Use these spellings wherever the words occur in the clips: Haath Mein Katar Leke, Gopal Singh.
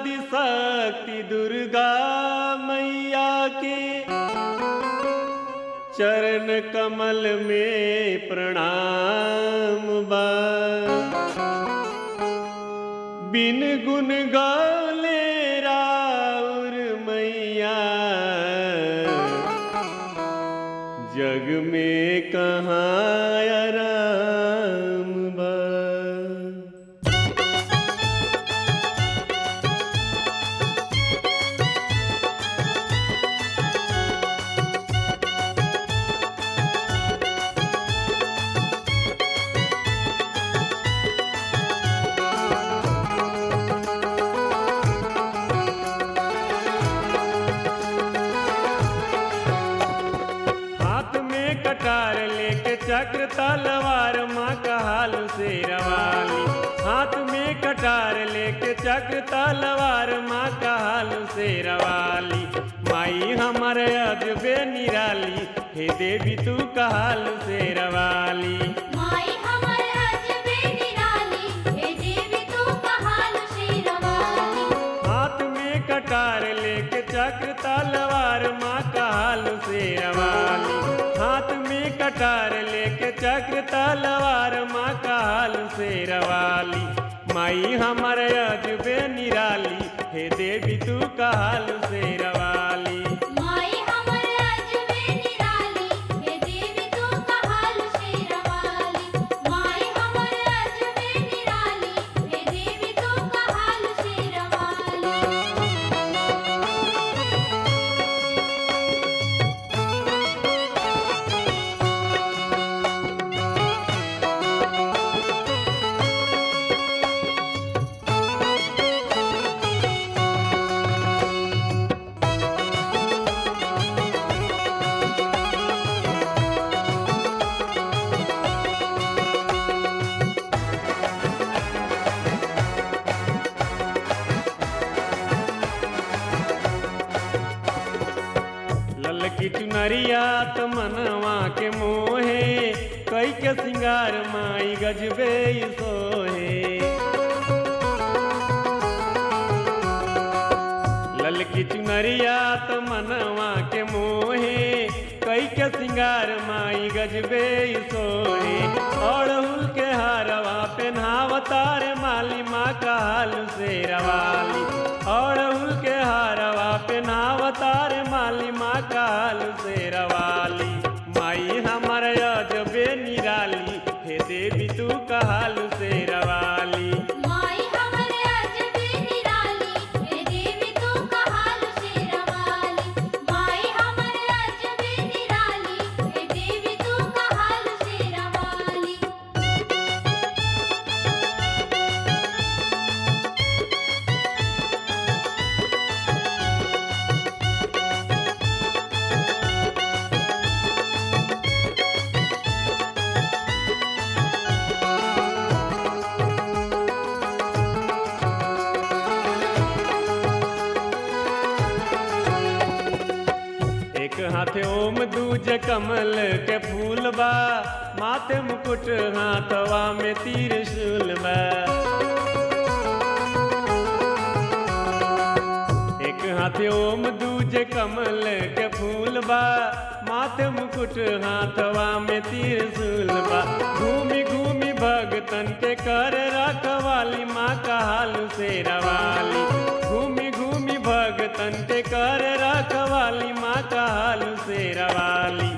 आदि शक्ति दुर्गा मैया के चरण कमल में प्रणाम बा। बिन गुन गौले राउर मैया जग में कहाँ आराम बा। चक्र तलवार माँ का हालू से रवाली। हाथ में कटार लेके चक्र तलवार माँ का हालू से रवाली। माई हमारे अजबे निराली, हे देवी तू का हालू से रवाली। माई हमारे अजबे निराली, हे देवी तू का हालू से रवाली। हाथ में कटार लेके चक्र तलवार माँ का हालू से रवाली। हाथ में कटार लेके चक्र तलवार माँ का हालू से रवाली। माई हमारे अजबे निराली, हे देवी तू का हालू से रवाली। माई हमारे अजबे निराली, हे देवी तू का हालू से रवाली। माई हमारे अजबे निराली, हे देवी तू का हालू से रवाली। ललकी चुनरिया तो मनवा के मोहे, कई के सिंगार माई गजबे सोहे। ललकी चुनरिया तो मनवा के मोहे, कई के सिंगार माई गजबे सोहे। और हुल के हारवा पहनावता रे माली माँ का हालू से रवाली। और हुल के हारवा पहनावता रे माली माँ का हालू से रवाली। माई हमारे अजबे निराली, हे देवी तू का हालू से रवाली। हाथे ओम दूज कमल के फूल बा, माथे मुकुट हाथवा में त्रिशूल बा। एक हाथे ओम दूज कमल के फूल बा, माथे मुकुट हाथवा में त्रिशूल बा। घूमी घूमी भगतन के कर रखवाली माँ का हालू से रवाली। घूमी घूमी भगतन के कर रखवाली माँ का हालू से रवाली।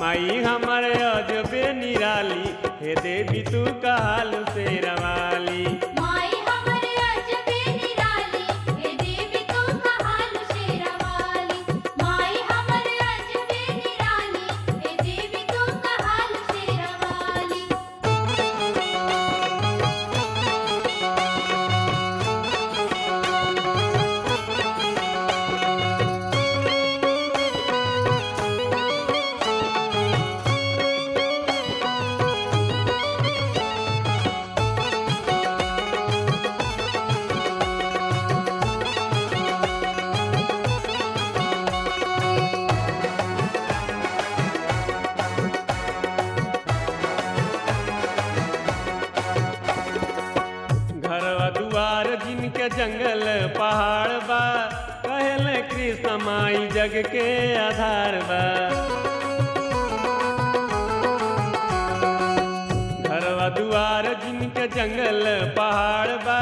माई हमारे अजबे निराली, हे देवी तू का हालू से रवाली। माई हमारे अजबे निराली, हे देवी तू का हालू से रवाली। माई हमारे अजबे निराली, हे देवी तू का हालू से रवाली। इनके जंगल पहाड़ बा, कहल कृष्ण माई जग के आधार बा। घरवा दुआर जिनके जंगल पहाड़ बा,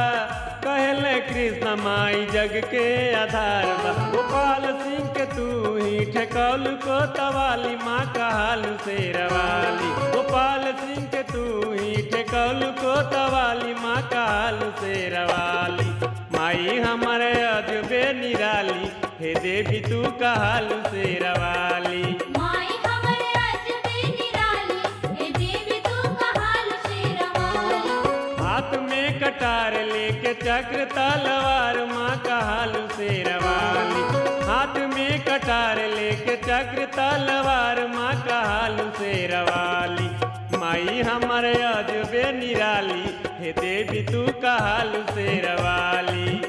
कहल कृष्ण माई जग के आधार बा। गोपाल सिंह के तू ही ठेकौल को तवाली, माँ का हालू से रवाली। गोपाल सिंह के तू ही ठेकौल को तवाली, माँ का हालू से रवाली। माई हमारे अजबे निराली, हे देवी तू का हालू से रवाली। हाथ में कटार लेके चक्र तलवार, माँ का हालू से रवाली। हाथ में कटार लेके चक्र तलवार, माँ का हालू से रवाली। माई हमारे अजबे निराली, हे देवी तू का हालू से रवाली।